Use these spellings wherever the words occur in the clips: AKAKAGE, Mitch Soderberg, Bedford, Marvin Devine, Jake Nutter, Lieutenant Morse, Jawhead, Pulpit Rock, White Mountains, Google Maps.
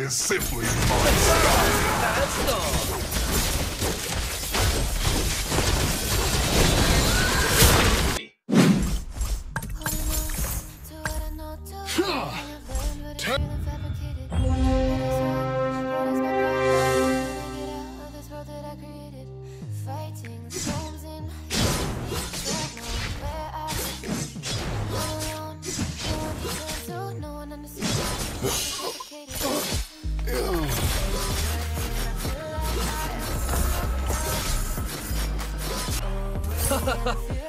is simply unstoppable.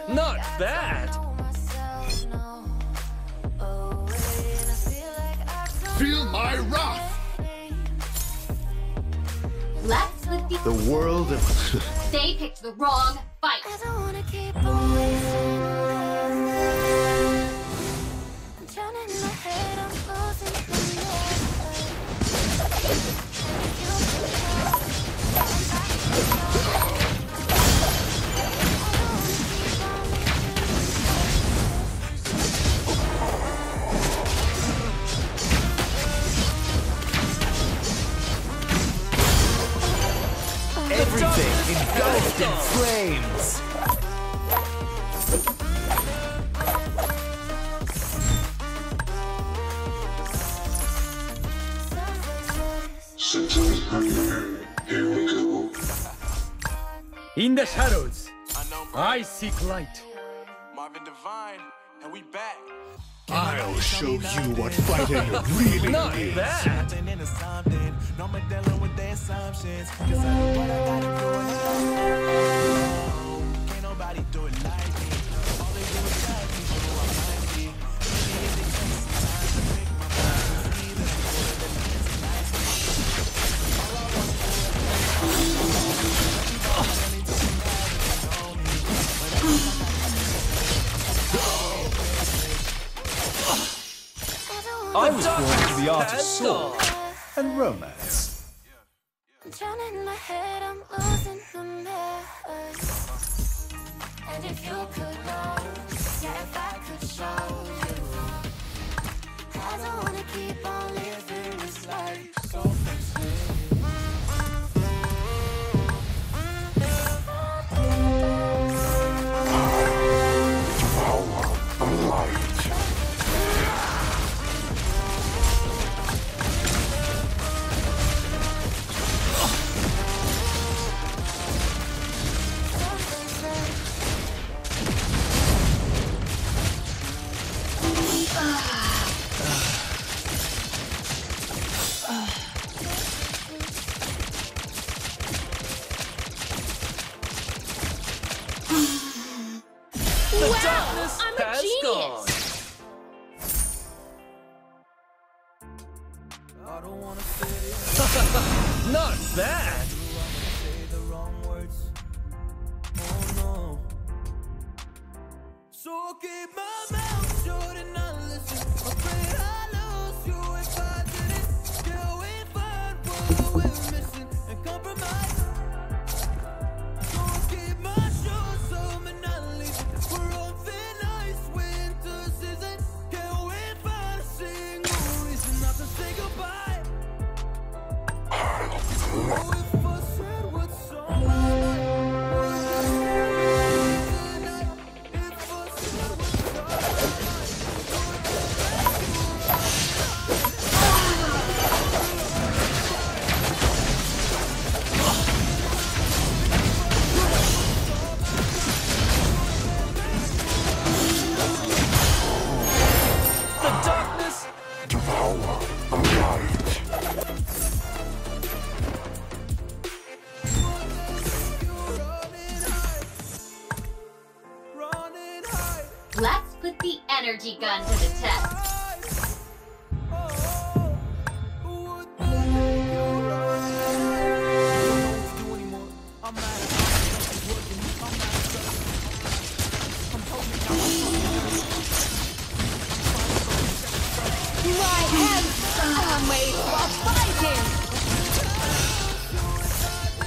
Not bad. Feel my wrath. Let's look at the world of. They picked the wrong fight. I don't wanna keep on turning my head. I'm closing. Everything engulfed in flames! Symptoms appear. Here we go. In the shadows, I seek light. Marvin Devine, and we back. I'll show you what fighting really is. I was born to the art of sword and romance. I'm turning my head, I'm losing the mess. And if you could know, yeah, if I could show you, I don't wanna keep on living this life so fast. Not bad. So keep my mouth shut and not listen. Afraid I lose you if I didn't. Still we find what we're missing and compromise. So keep my shoes home and not leave. We're on thin ice, winter season. Can't wait for a single reason not to say goodbye. Let's put the energy gun to the test.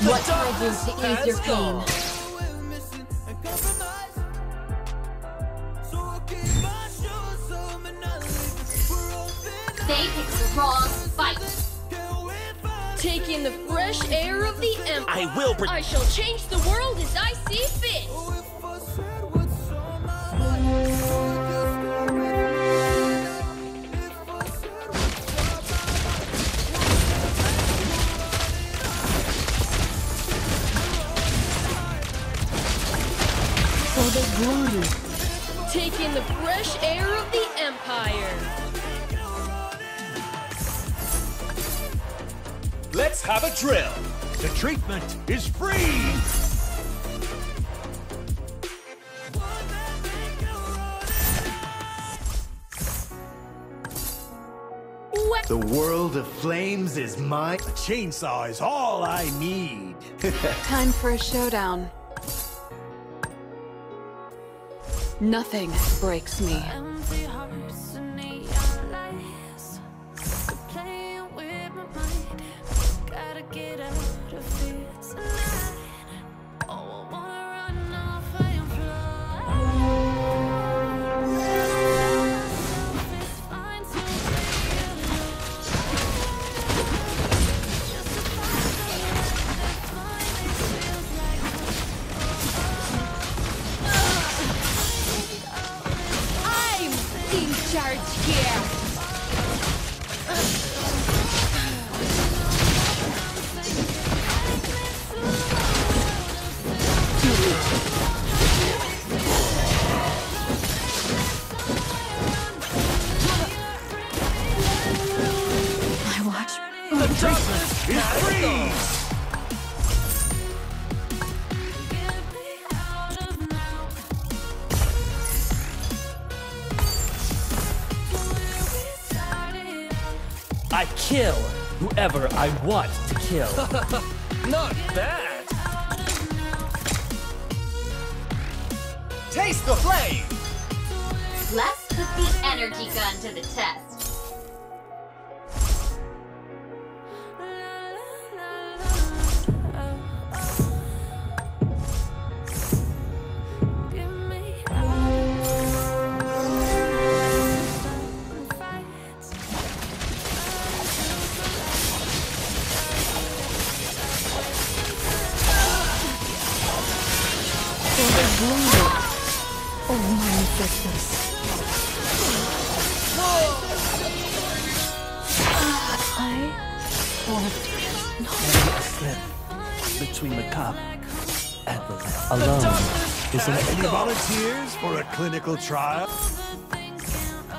What I do to ease your pain? They picked the wrong fight. Take in the fresh air of the empire. I will. I shall change the world as I see fit. For the glory. Take in the fresh air of the empire. Let's have a drill. The treatment is free. What? The world of flames is mine. A chainsaw is all I need. Time for a showdown. Nothing breaks me. I kill whoever I want to kill. Not bad. Taste the flame. Let's put the energy gun to the test. Between the cup and the lamp. Alone is an any volunteers for a clinical trial?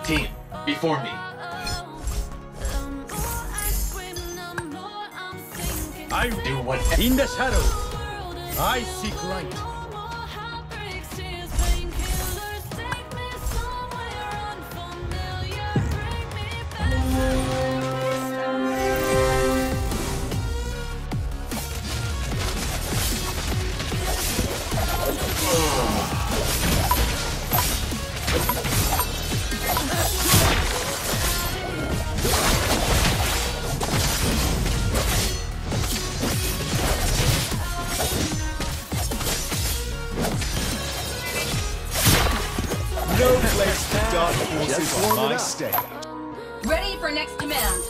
Team, before me. I do what in the shadow. I seek light. Ready for next demand.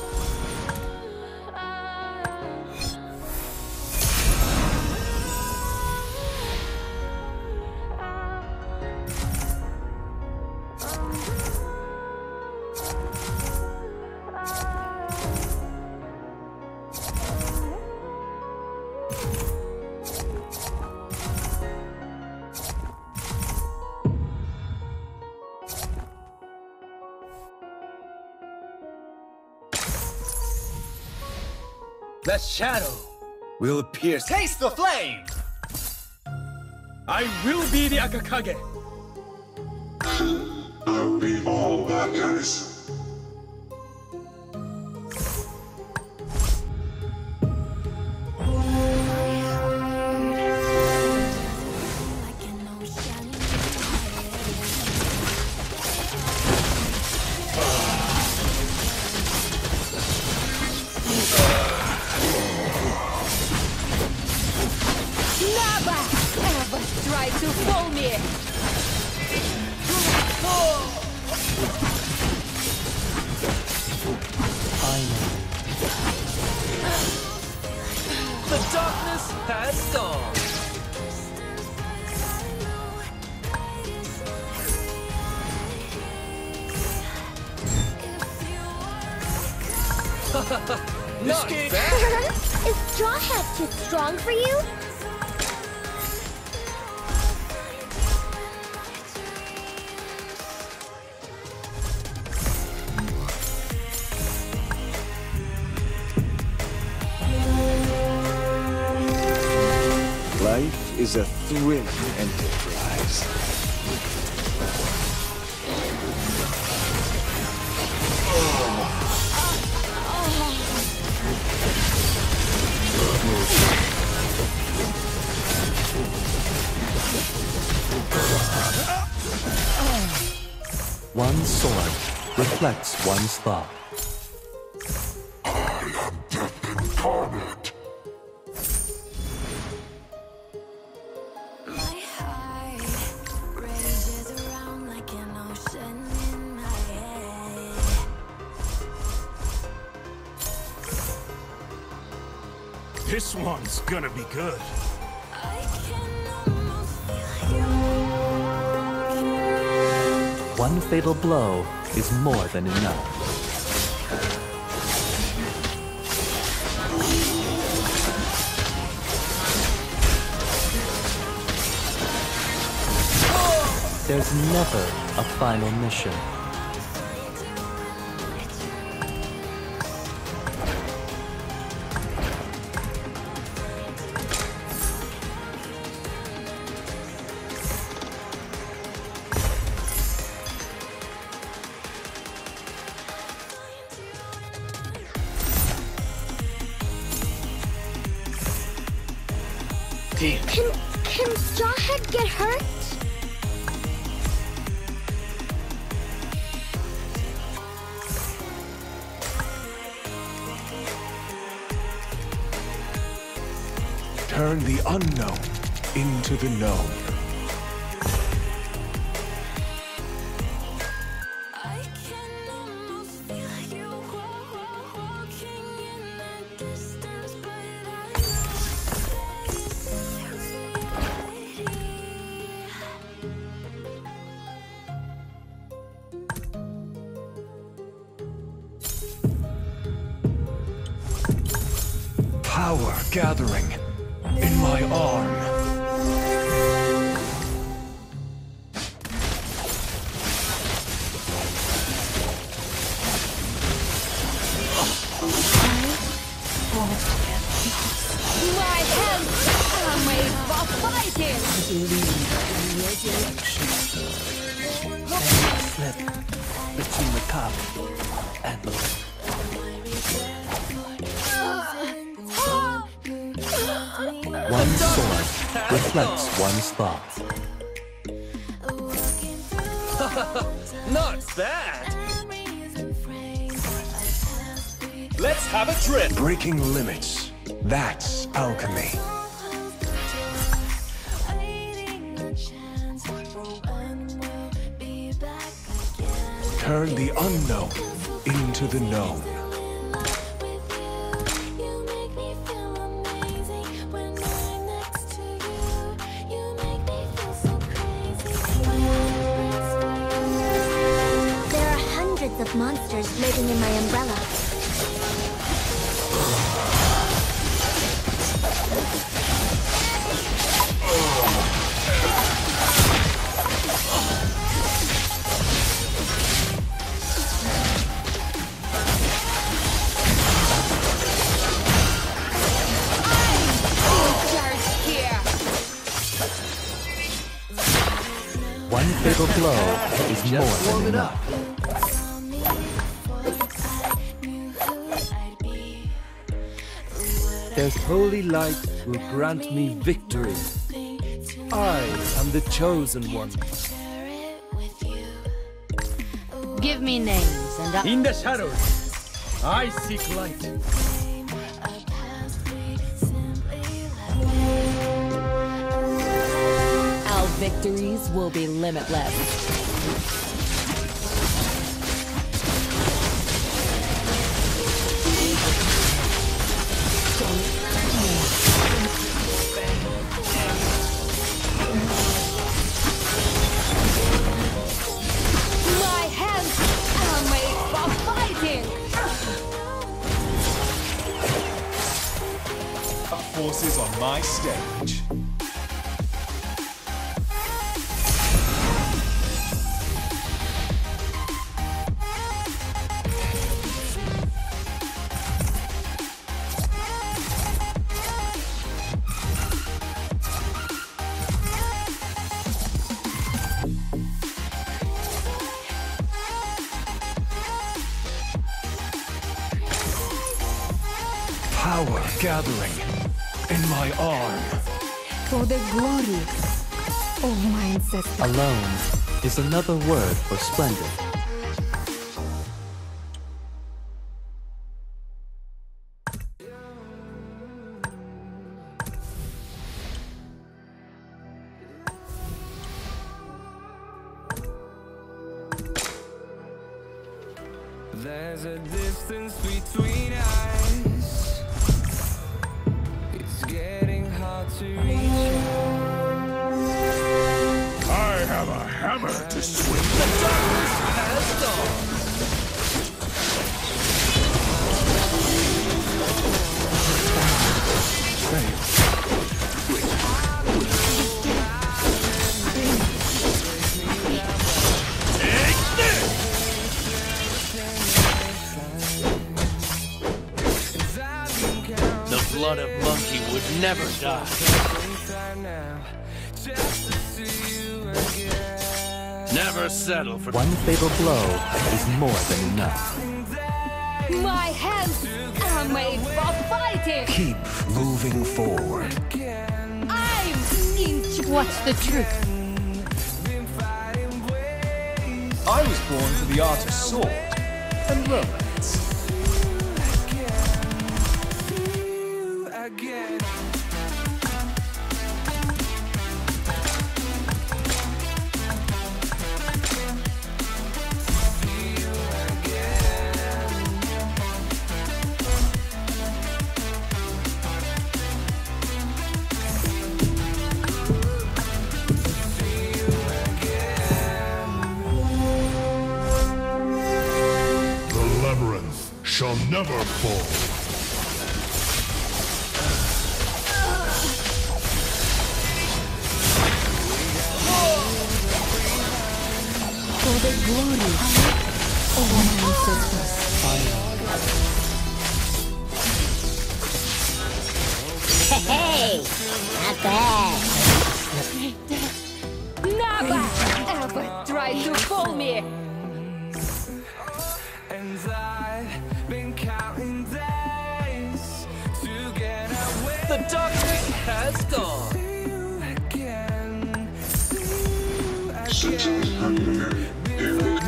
The shadow will pierce. Taste the flame! I will be the Akakage. I'll be all that is. Hustle! Not bad! Is Jawhead too strong for you? Life is a thrilling enterprise. One sword reflects one's thought. I am death incarnate. This one's gonna be good. One fatal blow is more than enough. There's never a final mission. Can Jawhead get hurt? Turn the unknown into the known. I can almost feel you walking in the distance, but power gathering in my arm. My hands are made for fighting. Slip between the cup and the one sword reflects one's thoughts. Not bad! Let's have a trip! Breaking limits. That's alchemy. Turn the unknown into the known. Monsters living in my umbrella. One fatal blow is more than enough. There's holy light will grant me victory. I am the chosen one. Give me names and in the shadows, I seek light. Our victories will be limitless. forces on my stage. Power gathering in my arm. For the glory of my ancestors. Alone is another word for splendor. There's a distance between us. Getting hard to reach. I have a hammer to swing. The darkness has dawned. The blood of monkey would never die. Never settle for one fatal blow is more than enough. My hands are made for fighting. Keep moving forward. I'm into what's the truth. I was born to the art of sword and romance. Shall never fall. For the glory of my ancestors. Hey, not bad. Never ever try to fool me. And I've been counting days to get away. The darkness has gone. See you again.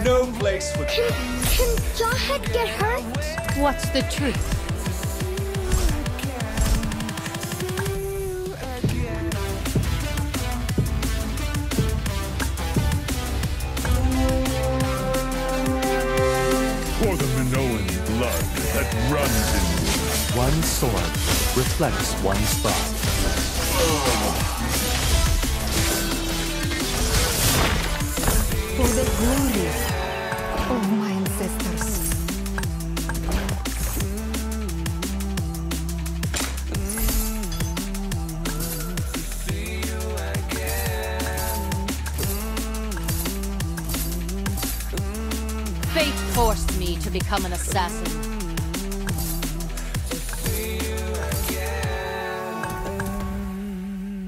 No place for you. Can Jawhead get hurt? What's the truth? That runs in me. One sword reflects one's thought. For the glory of my ancestors. Fate forced me to become an assassin.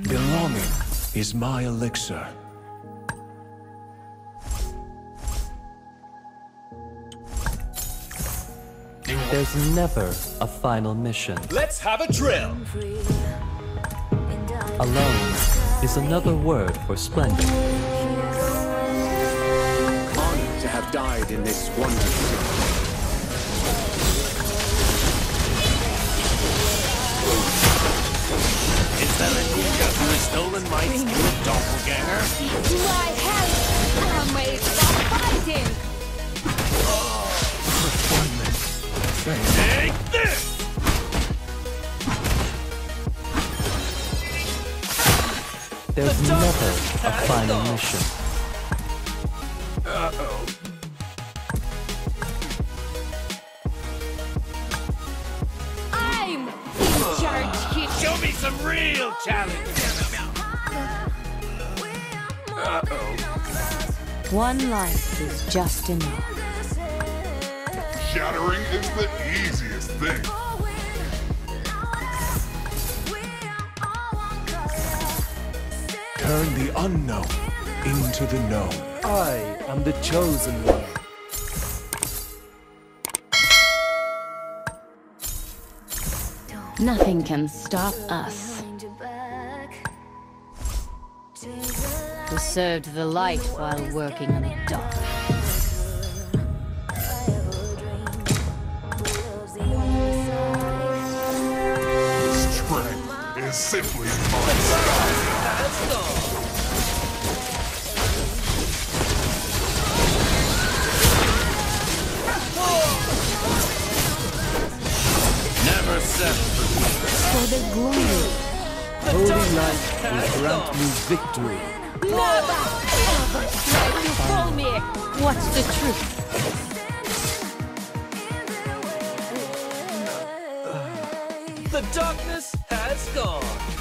Belonging is my elixir. There's never a final mission. Let's have a drill! Alone is another word for splendor. Honored to have died in this wonderful city. Stolen my school doppelganger. My health and my fighting. Take this! There's never a final mission. Uh-oh. I'm in charge here. Show me. some real challenges. Uh-oh. One life is just enough. Shattering is the easiest thing. Turn the unknown into the known. I am the chosen one. Nothing can stop us. We served the light while working in the dark. This trick is simply unstoppable. Never settle for the glory. Holy light will grant me victory. Never, ever let you fool me. What's the truth? The darkness has gone.